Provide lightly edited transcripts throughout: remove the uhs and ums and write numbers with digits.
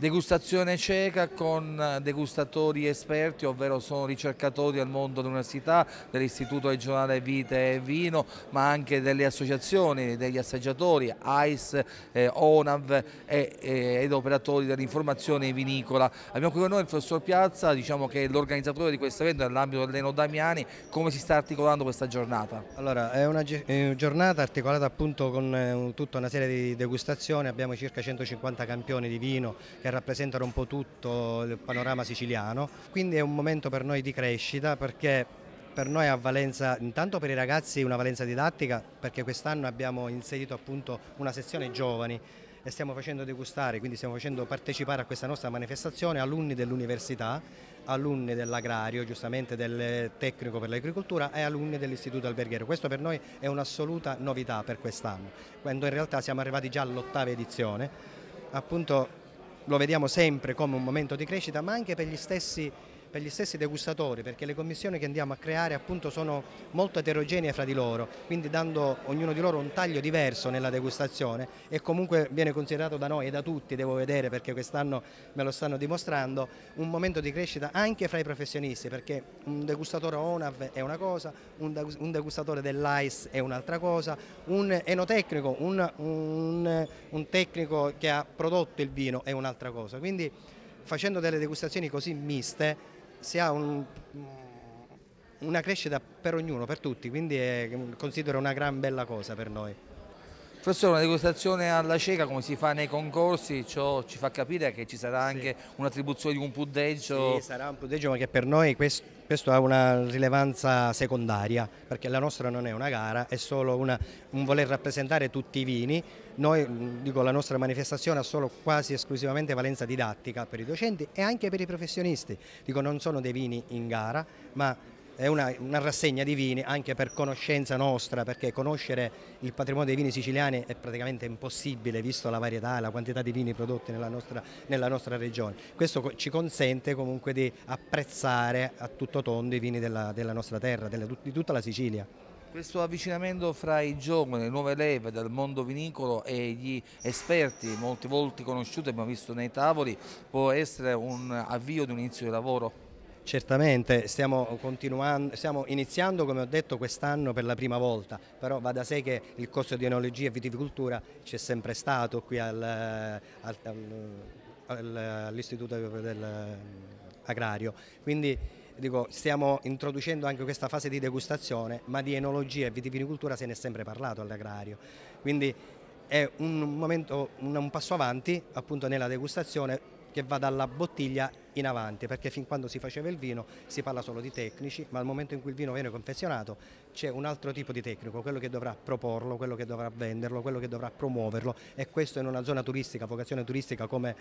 Degustazione cieca con degustatori esperti, ovvero sono ricercatori al mondo dell'università, dell'Istituto regionale Vite e Vino, ma anche delle associazioni, degli assaggiatori, AIS, ONAV ed operatori dell'informazione vinicola. Abbiamo qui con noi il professor Piazza, diciamo che è l'organizzatore di questo evento nell'ambito dell'Eno Damiani. Come si sta articolando questa giornata? Allora, è una giornata articolata appunto con tutta una serie di degustazioni, abbiamo circa 150 campioni di vino che rappresentano un po' tutto il panorama siciliano, quindi è un momento per noi di crescita, perché per noi ha valenza, intanto per i ragazzi una valenza didattica, perché quest'anno abbiamo inserito appunto una sezione giovani e stiamo facendo degustare, quindi stiamo facendo partecipare a questa nostra manifestazione alunni dell'università, alunni dell'agrario, giustamente del tecnico per l'agricoltura e alunni dell'istituto alberghiero. Questo per noi è un'assoluta novità per quest'anno, quando in realtà siamo arrivati già all'8ª edizione, appunto. Lo vediamo sempre come un momento di crescita, ma anche per gli stessi degustatori, perché le commissioni che andiamo a creare appunto sono molto eterogenee fra di loro, quindi dando ognuno di loro un taglio diverso nella degustazione, e comunque viene considerato da noi e da tutti, devo vedere perché quest'anno me lo stanno dimostrando, un momento di crescita anche fra i professionisti, perché un degustatore ONAV è una cosa, un degustatore dell'AIS è un'altra cosa, un enotecnico, un tecnico che ha prodotto il vino è un'altra cosa, quindi facendo delle degustazioni così miste si ha una crescita per ognuno, per tutti, quindi considero una gran bella cosa per noi. Professore, una degustazione alla cieca come si fa nei concorsi, ciò ci fa capire che ci sarà anche un'attribuzione di un punteggio. Sì, sarà un punteggio, ma che per noi questo ha una rilevanza secondaria, perché la nostra non è una gara, è solo un voler rappresentare tutti i vini. Noi, dico, la nostra manifestazione ha solo quasi esclusivamente valenza didattica per i docenti e anche per i professionisti. Dico, non sono dei vini in gara, ma è una rassegna di vini anche per conoscenza nostra, perché conoscere il patrimonio dei vini siciliani è praticamente impossibile, visto la varietà e la quantità di vini prodotti nella nostra regione. Questo ci consente comunque di apprezzare a tutto tondo i vini della nostra terra, di tutta la Sicilia. Questo avvicinamento fra i giovani, le nuove leve del mondo vinicolo e gli esperti, molte volte conosciuti, abbiamo visto nei tavoli, può essere un avvio di un inizio di lavoro? Certamente, stiamo iniziando, come ho detto, quest'anno per la prima volta, però va da sé che il corso di enologia e viticultura c'è sempre stato qui all'Istituto Agrario, quindi dico, stiamo introducendo anche questa fase di degustazione, ma di enologia e viticultura se ne è sempre parlato all'agrario, quindi è un passo avanti appunto nella degustazione, che va dalla bottiglia in avanti, perché fin quando si faceva il vino si parla solo di tecnici, ma al momento in cui il vino viene confezionato c'è un altro tipo di tecnico, quello che dovrà proporlo, quello che dovrà venderlo, quello che dovrà promuoverlo, e questo in una zona turistica, vocazione turistica come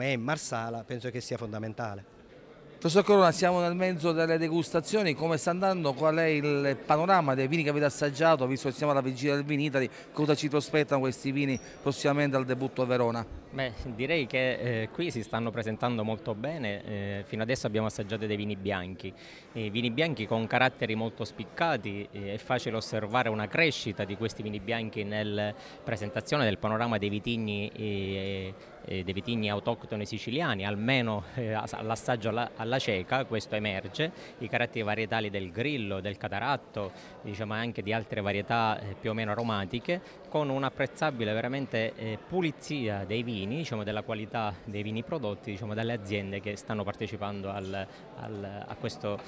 è Marsala, penso che sia fondamentale. Professor Corona, siamo nel mezzo delle degustazioni, come sta andando? Qual è il panorama dei vini che avete assaggiato, visto che siamo alla vigilia del Vinitaly? Cosa ci prospettano questi vini prossimamente al debutto a Verona? Beh, direi che qui si stanno presentando molto bene, fino adesso abbiamo assaggiato dei vini bianchi, con caratteri molto spiccati, è facile osservare una crescita di questi vini bianchi nella presentazione del panorama dei vitigni autoctoni siciliani, almeno all'assaggio alla cieca questo emerge, i caratteri varietali del grillo, del cataratto, diciamo anche di altre varietà più o meno aromatiche, con un'apprezzabile veramente pulizia dei vini, diciamo, della qualità dei vini prodotti, diciamo, dalle aziende che stanno partecipando a questo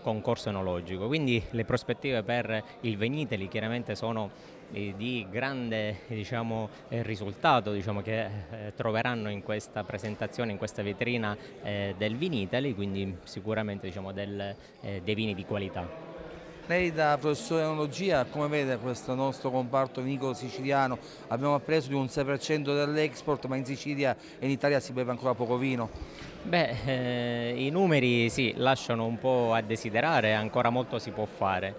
concorso enologico. Quindi le prospettive per il Vinitaly chiaramente sono di grande, diciamo, risultato, diciamo, che troveranno in questa presentazione, in questa vetrina del Vinitaly, quindi sicuramente, diciamo, dei vini di qualità. Lei da professore di enologia, come vede questo nostro comparto vinicolo siciliano? Abbiamo appreso di un 6% dell'export, ma in Sicilia e in Italia si beve ancora poco vino. Beh, i numeri sì, lasciano un po' a desiderare, ancora molto si può fare.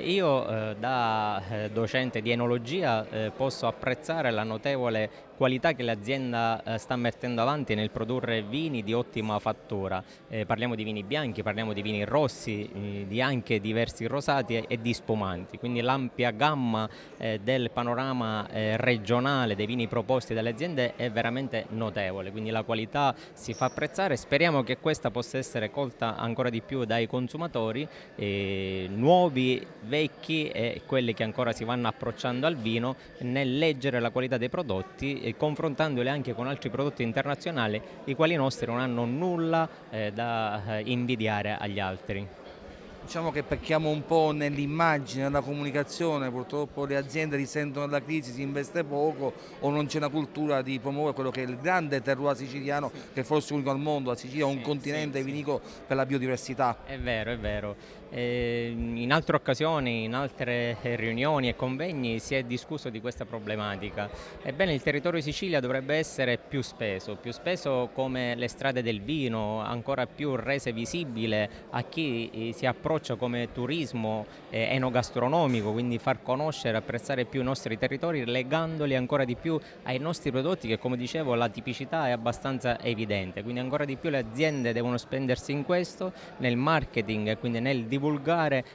Io da docente di enologia posso apprezzare la notevole qualità che l'azienda sta mettendo avanti nel produrre vini di ottima fattura. Parliamo di vini bianchi, parliamo di vini rossi, di anche diversi rosati e di spumanti, quindi l'ampia gamma del panorama regionale dei vini proposti dalle aziende è veramente notevole, quindi la qualità si fa apprezzare. Speriamo che questa possa essere colta ancora di più dai consumatori nuovi, vecchi e quelli che ancora si vanno approcciando al vino, nel leggere la qualità dei prodotti e confrontandoli anche con altri prodotti internazionali, i quali nostri non hanno nulla da invidiare agli altri. Diciamo che pecchiamo un po' nell'immagine, nella comunicazione, purtroppo le aziende risentono dalla crisi, si investe poco o non c'è una cultura di promuovere quello che è il grande terroir siciliano, sì, che è forse unico al mondo. La Sicilia è un continente vinico per la biodiversità. È vero, è vero. In altre occasioni, in altre riunioni e convegni si è discusso di questa problematica. Ebbene, il territorio Sicilia dovrebbe essere più speso come le strade del vino, ancora più rese visibile a chi si approccia come turismo enogastronomico, quindi far conoscere, apprezzare più i nostri territori legandoli ancora di più ai nostri prodotti, che come dicevo la tipicità è abbastanza evidente, quindi ancora di più le aziende devono spendersi in questo, nel marketing, quindi nel divulgare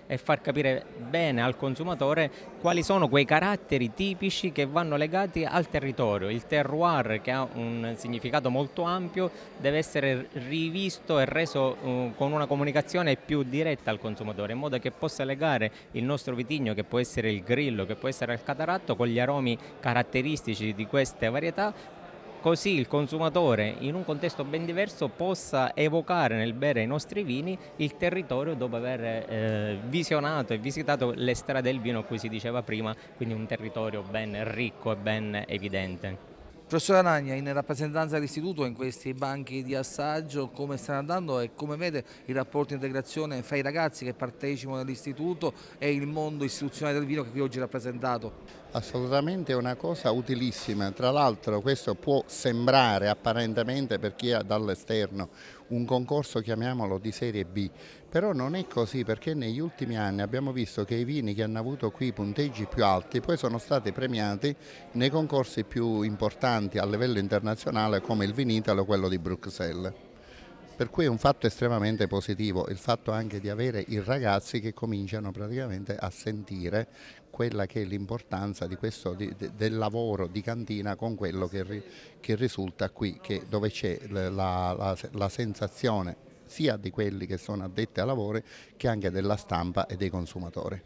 e far capire bene al consumatore quali sono quei caratteri tipici che vanno legati al territorio. Il terroir, che ha un significato molto ampio, deve essere rivisto e reso con una comunicazione più diretta al consumatore, in modo che possa legare il nostro vitigno, che può essere il grillo, che può essere il cataratto, con gli aromi caratteristici di queste varietà, così il consumatore in un contesto ben diverso possa evocare nel bere i nostri vini il territorio dopo aver visionato e visitato le strade del vino a cui si diceva prima, quindi un territorio ben ricco e ben evidente. Professor Alagna, in rappresentanza dell'Istituto, in questi banchi di assaggio, come stanno andando e come vede il rapporto di integrazione fra i ragazzi che partecipano all'Istituto e il mondo istituzionale del vino che qui oggi è rappresentato? Assolutamente, è una cosa utilissima. Tra l'altro questo può sembrare apparentemente, per chi è dall'esterno, un concorso, chiamiamolo, di serie B, però non è così, perché negli ultimi anni abbiamo visto che i vini che hanno avuto qui punteggi più alti poi sono stati premiati nei concorsi più importanti a livello internazionale, come il Vinitaly o quello di Bruxelles. Per cui è un fatto estremamente positivo il fatto anche di avere i ragazzi che cominciano praticamente a sentire quella che è l'importanza del lavoro di cantina con quello che risulta qui, dove c'è la sensazione sia di quelli che sono addetti ai lavori che anche della stampa e dei consumatori.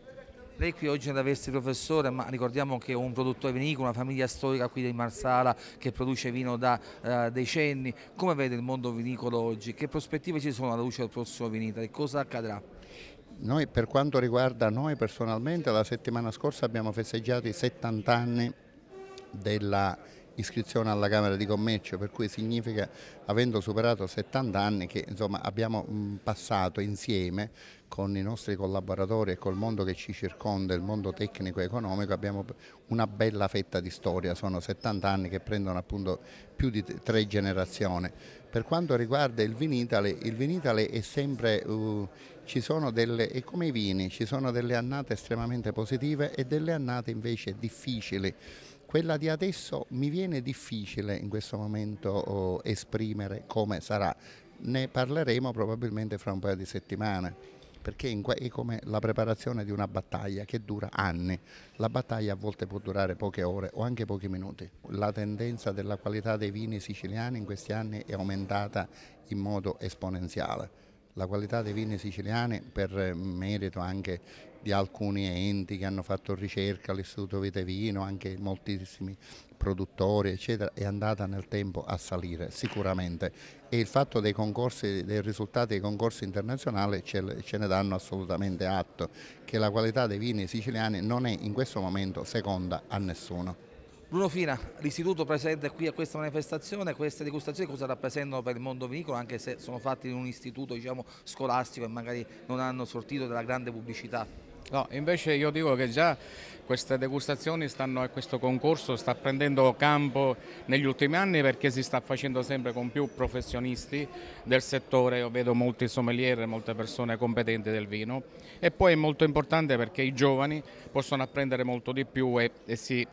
Lei qui oggi è da vesti professore, ma ricordiamo che è un produttore vinicolo, una famiglia storica qui di Marsala che produce vino da decenni. Come vede il mondo vinicolo oggi? Che prospettive ci sono alla luce del prossimo Vinitaly? Cosa accadrà? Noi, per quanto riguarda noi personalmente, la settimana scorsa abbiamo festeggiato i 70 anni della iscrizione alla Camera di Commercio, per cui significa, avendo superato 70 anni, che insomma abbiamo passato insieme con i nostri collaboratori e col mondo che ci circonda, il mondo tecnico e economico, abbiamo una bella fetta di storia. Sono 70 anni che prendono appunto più di 3 generazioni. Per quanto riguarda il Vinitaly è sempre, è come i vini, ci sono delle annate estremamente positive e delle annate invece difficili. Quella di adesso mi viene difficile in questo momento esprimere come sarà, ne parleremo probabilmente fra un paio di settimane, perché è come la preparazione di una battaglia che dura anni. La battaglia a volte può durare poche ore o anche pochi minuti. La tendenza della qualità dei vini siciliani in questi anni è aumentata in modo esponenziale. La qualità dei vini siciliani, per merito anche di alcuni enti che hanno fatto ricerca, l'Istituto Vite e Vino, anche moltissimi produttori eccetera, è andata nel tempo a salire sicuramente, e il fatto dei concorsi, dei risultati dei concorsi internazionali ce ne danno assolutamente atto, che la qualità dei vini siciliani non è in questo momento seconda a nessuno. Bruno Fina, l'Istituto presente qui a questa manifestazione, queste degustazioni cosa rappresentano per il mondo vinicolo, anche se sono fatti in un istituto, diciamo, scolastico e magari non hanno sortito della grande pubblicità? No, invece io dico che già queste degustazioni stanno, e questo concorso sta prendendo campo negli ultimi anni, perché si sta facendo sempre con più professionisti del settore. Io vedo molti sommelier, molte persone competenti del vino, e poi è molto importante perché i giovani possono apprendere molto di più e si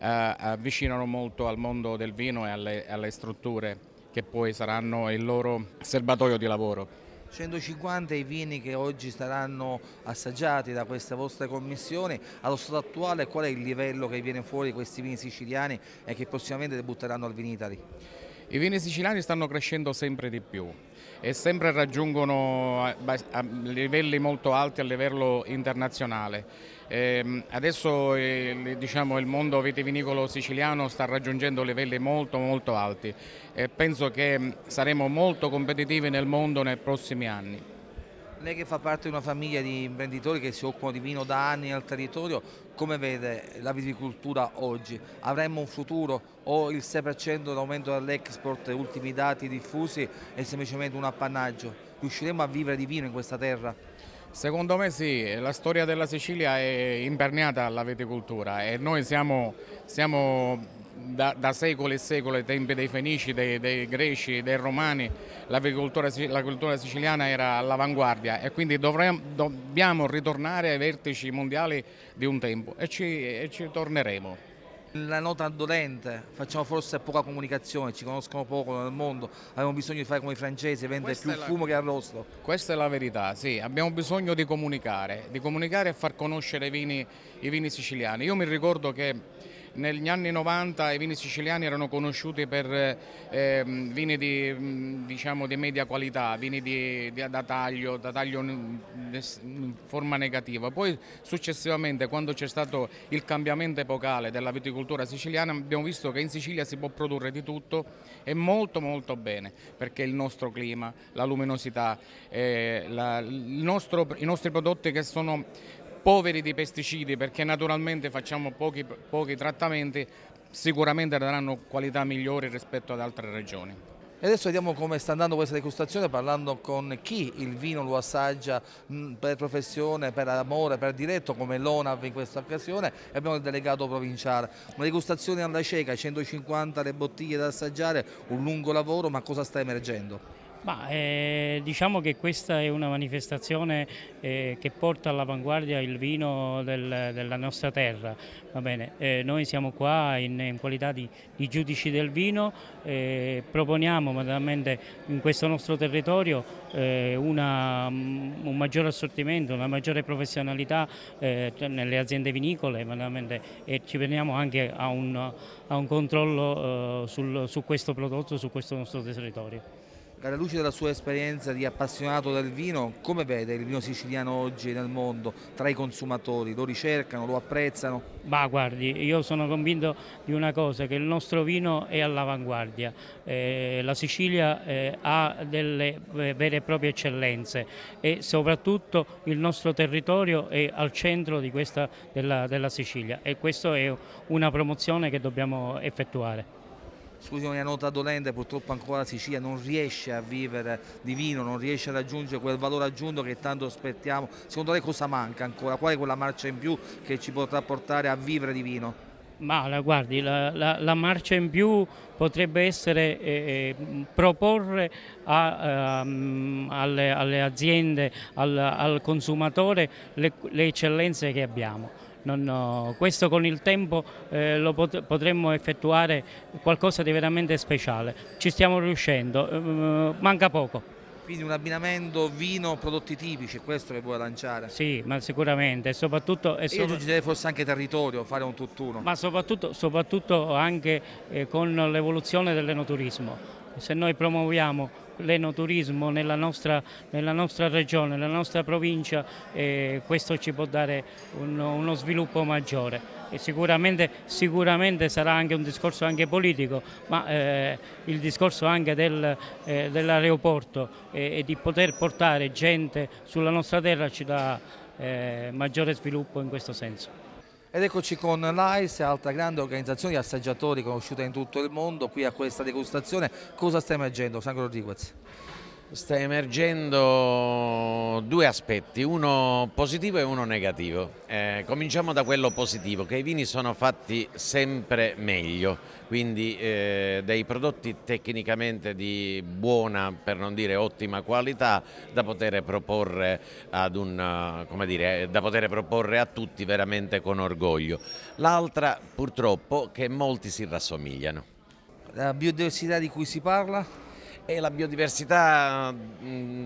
avvicinano molto al mondo del vino e alle strutture che poi saranno il loro serbatoio di lavoro. 150 i vini che oggi saranno assaggiati da questa vostra commissione. Allo stato attuale qual è il livello che viene fuori di questi vini siciliani e che prossimamente debutteranno al Vinitaly? I vini siciliani stanno crescendo sempre di più e sempre raggiungono a livelli molto alti a livello internazionale. Adesso diciamo, il mondo vitivinicolo siciliano sta raggiungendo livelli molto alti e penso che saremo molto competitivi nel mondo nei prossimi anni. Lei che fa parte di una famiglia di imprenditori che si occupano di vino da anni al territorio, come vede la viticoltura oggi? Avremmo un futuro o il 6% d'aumento dell'export, ultimi dati diffusi, è semplicemente un appannaggio? Riusciremo a vivere di vino in questa terra? Secondo me sì, la storia della Sicilia è imperniata alla viticoltura e noi siamo da secoli e secoli, ai tempi dei Fenici, dei Greci, dei Romani, la cultura siciliana era all'avanguardia e quindi dobbiamo ritornare ai vertici mondiali di un tempo e ci torneremo. La nota dolente, facciamo forse poca comunicazione, ci conoscono poco nel mondo, abbiamo bisogno di fare come i francesi, vendere più fumo che arrosto. Questa è la verità, sì, abbiamo bisogno di comunicare e far conoscere i vini siciliani. Io mi ricordo che negli anni 90 i vini siciliani erano conosciuti per vini di media qualità, vini da taglio in forma negativa. Poi successivamente, quando c'è stato il cambiamento epocale della viticoltura siciliana, abbiamo visto che in Sicilia si può produrre di tutto e molto bene, perché il nostro clima, la luminosità, i nostri prodotti che sono poveri di pesticidi, perché naturalmente facciamo pochi trattamenti, sicuramente daranno qualità migliori rispetto ad altre regioni. E adesso vediamo come sta andando questa degustazione, parlando con chi il vino lo assaggia per professione, per amore, per diretto, come l'ONAV in questa occasione, e abbiamo il delegato provinciale. Una degustazione alla cieca, 150 le bottiglie da assaggiare, un lungo lavoro, ma cosa sta emergendo? Diciamo che questa è una manifestazione che porta all'avanguardia il vino della nostra terra. Va bene? Noi siamo qua in qualità di giudici del vino, proponiamo naturalmente in questo nostro territorio un maggiore assortimento, una maggiore professionalità nelle aziende vinicole, e ci veniamo anche a un controllo su questo prodotto, su questo nostro territorio. Alla luce della sua esperienza di appassionato del vino, come vede il vino siciliano oggi nel mondo, tra i consumatori? Lo ricercano, lo apprezzano? Ma guardi, io sono convinto di una cosa, che il nostro vino è all'avanguardia. La Sicilia ha delle vere e proprie eccellenze e soprattutto il nostro territorio è al centro di della Sicilia, e questa è una promozione che dobbiamo effettuare. Scusi, una nota dolente, purtroppo ancora la Sicilia non riesce a vivere di vino, non riesce a raggiungere quel valore aggiunto che tanto aspettiamo. Secondo lei cosa manca ancora? Qual è quella marcia in più che ci potrà portare a vivere di vino? Ma guardi, la marcia in più potrebbe essere proporre alle aziende, al consumatore le eccellenze che abbiamo. Questo con il tempo lo potremmo effettuare qualcosa di veramente speciale. Ci stiamo riuscendo, manca poco. Quindi un abbinamento vino prodotti tipici, è questo che vuoi lanciare? Sì, ma sicuramente, e soprattutto io aggiungerei forse anche territorio, fare un tutt'uno. Ma soprattutto anche con l'evoluzione dell'enoturismo. Se noi promuoviamo l'enoturismo nella nostra regione, nella nostra provincia, questo ci può dare uno sviluppo maggiore, e sicuramente sarà anche un discorso anche politico, ma il discorso anche dell'aeroporto e di poter portare gente sulla nostra terra ci dà maggiore sviluppo in questo senso. Ed eccoci con l'AIS, altra grande organizzazione di assaggiatori conosciuta in tutto il mondo, qui a questa degustazione. Cosa sta emergendo, Sandro Rodriguez? sta emergendo due aspetti, uno positivo e uno negativo. Cominciamo da quello positivo, che i vini sono fatti sempre meglio, quindi dei prodotti tecnicamente di buona, per non dire ottima qualità, da poter proporre a tutti veramente con orgoglio. L'altra purtroppo che molti si rassomigliano. La biodiversità di cui si parla? E la biodiversità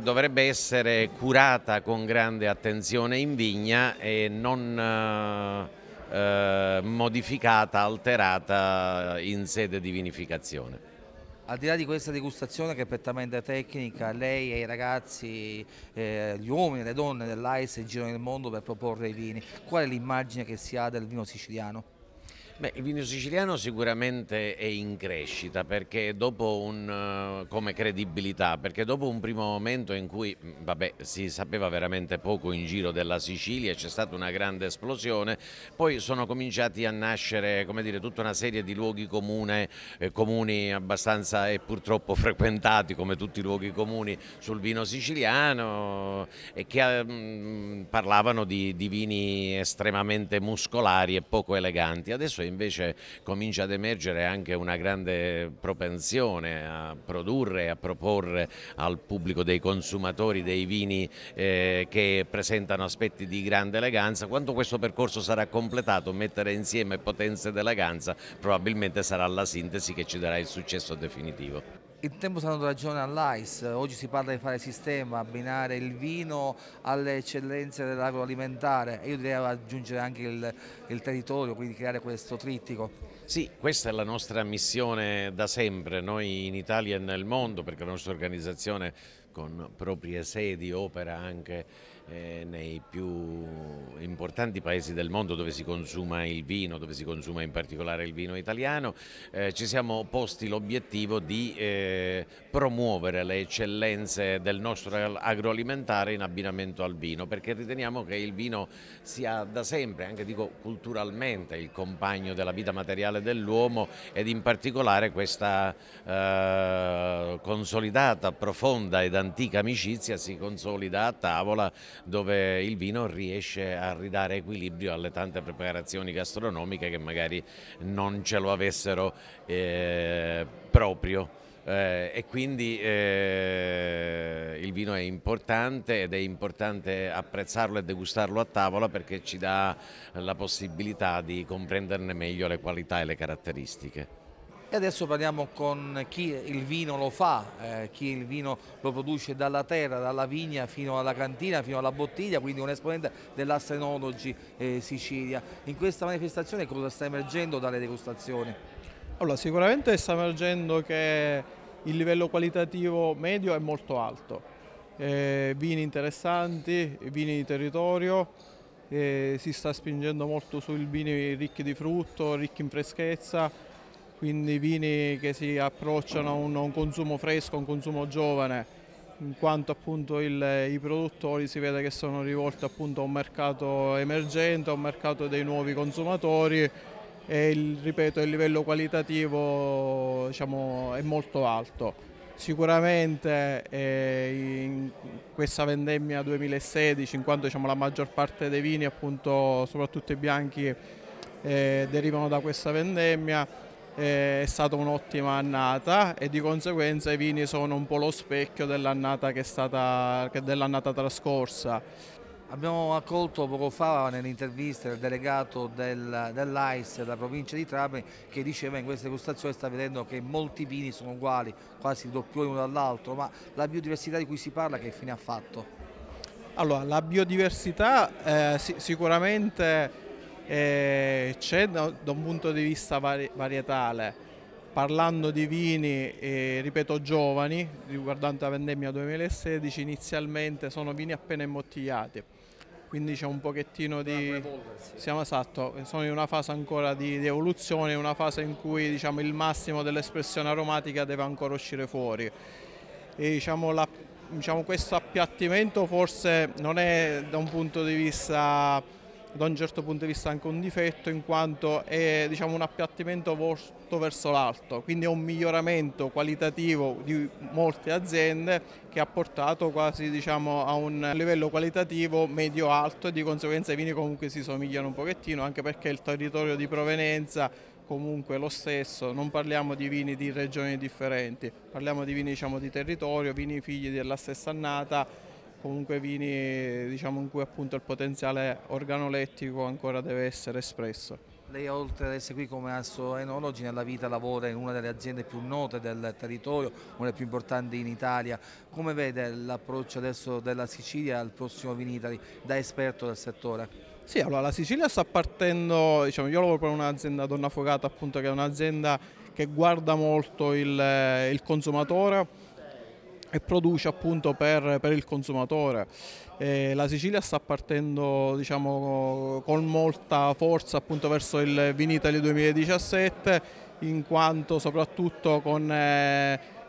dovrebbe essere curata con grande attenzione in vigna e non modificata, alterata in sede di vinificazione. Al di là di questa degustazione che è prettamente tecnica, lei e i ragazzi, gli uomini e le donne dell'AIS girano nel mondo per proporre i vini. Qual è l'immagine che si ha del vino siciliano? Beh, il vino siciliano sicuramente è in crescita, perché dopo come credibilità, perché dopo un primo momento in cui si sapeva veramente poco in giro della Sicilia, c'è stata una grande esplosione, poi sono cominciati a nascere, come dire, tutta una serie di luoghi comuni abbastanza e purtroppo frequentati, come tutti i luoghi comuni, sul vino siciliano, e che parlavano di vini estremamente muscolari e poco eleganti. Adesso invece comincia ad emergere anche una grande propensione a produrre e a proporre al pubblico dei consumatori dei vini che presentano aspetti di grande eleganza. Quando questo percorso sarà completato, mettere insieme potenza ed eleganza probabilmente sarà la sintesi che ci darà il successo definitivo. Il tempo sta dando ragione all'AIS, oggi si parla di fare sistema, abbinare il vino alle eccellenze dell'agroalimentare e io direi aggiungere anche il territorio, quindi creare questo trittico. Sì, questa è la nostra missione da sempre, noi in Italia e nel mondo, perché la nostra organizzazione con proprie sedi opera anche nei più importanti paesi del mondo dove si consuma il vino, dove si consuma in particolare il vino italiano. Ci siamo posti l'obiettivo di promuovere le eccellenze del nostro agroalimentare in abbinamento al vino, perché riteniamo che il vino sia da sempre, anche dico culturalmente, il compagno della vita materiale dell'uomo, ed in particolare questa consolidata, profonda ed antica amicizia si consolida a tavola, dove il vino riesce a ridare equilibrio alle tante preparazioni gastronomiche che magari non ce lo avessero proprio. E quindi il vino è importante, ed è importante apprezzarlo e degustarlo a tavola, perché ci dà la possibilità di comprenderne meglio le qualità e le caratteristiche. E adesso parliamo con chi il vino lo fa, chi il vino lo produce dalla terra, dalla vigna fino alla cantina, fino alla bottiglia, quindi un esponente dell'Assenologi Sicilia. In questa manifestazione cosa sta emergendo dalle degustazioni? Allora, sicuramente sta emergendo che il livello qualitativo medio è molto alto, vini interessanti, vini di territorio, si sta spingendo molto sui vini ricchi di frutto, ricchi in freschezza, quindi vini che si approcciano a un consumo fresco, a un consumo giovane, in quanto appunto i produttori si vede che sono rivolti appunto a un mercato emergente, a un mercato dei nuovi consumatori, e ripeto il livello qualitativo, diciamo, è molto alto. Sicuramente in questa vendemmia 2016, in quanto, diciamo, la maggior parte dei vini, appunto, soprattutto i bianchi, derivano da questa vendemmia, è stata un'ottima annata e di conseguenza i vini sono un po' lo specchio dell'annata trascorsa. Abbiamo accolto poco fa nell'intervista il delegato dell'AIS della provincia di Trapani, che diceva in questa degustazione sta vedendo che molti vini sono uguali, quasi il doppio uno dall'altro, ma la biodiversità di cui si parla che fine ha fatto? Allora, la biodiversità sicuramente c'è da un punto di vista varietale, parlando di vini, ripeto, giovani, riguardante la vendemmia 2016, inizialmente sono vini appena imbottigliati, quindi c'è un pochettino di... Siamo esatto, sono in una fase ancora di evoluzione, una fase in cui, diciamo, il massimo dell'espressione aromatica deve ancora uscire fuori. E, diciamo, questo appiattimento forse non è da un punto di vista da un certo punto di vista anche un difetto, in quanto è, diciamo, un appiattimento volto verso l'alto, quindi è un miglioramento qualitativo di molte aziende che ha portato quasi, diciamo, a un livello qualitativo medio-alto, e di conseguenza i vini comunque si somigliano un pochettino, anche perché il territorio di provenienza comunque lo stesso, non parliamo di vini di regioni differenti, parliamo di vini, diciamo, di territorio, vini figli della stessa annata, comunque vini, diciamo, in cui appunto il potenziale organolettico ancora deve essere espresso. Lei, oltre ad essere qui come assoenologi, nella vita lavora in una delle aziende più note del territorio, una delle più importanti in Italia. Come vede l'approccio adesso della Sicilia al prossimo Vinitaly da esperto del settore? Sì, allora la Sicilia sta partendo, diciamo, io lavoro per un'azienda, Donna Fogata, appunto, che è un'azienda che guarda molto il consumatore e produce appunto per il consumatore. La Sicilia sta partendo, diciamo, con molta forza appunto verso il Vinitaly 2017, in quanto soprattutto con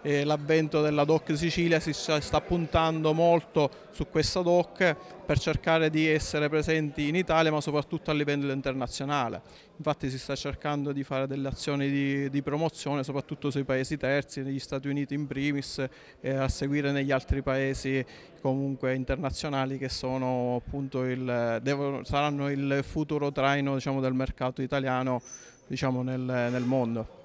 l'avvento della DOC Sicilia si sta puntando molto su questa DOC per cercare di essere presenti in Italia, ma soprattutto a livello internazionale. Infatti si sta cercando di fare delle azioni di promozione soprattutto sui paesi terzi, negli Stati Uniti in primis, a seguire negli altri paesi comunque internazionali che sono appunto saranno il futuro traino, diciamo, del mercato italiano, diciamo, nel mondo.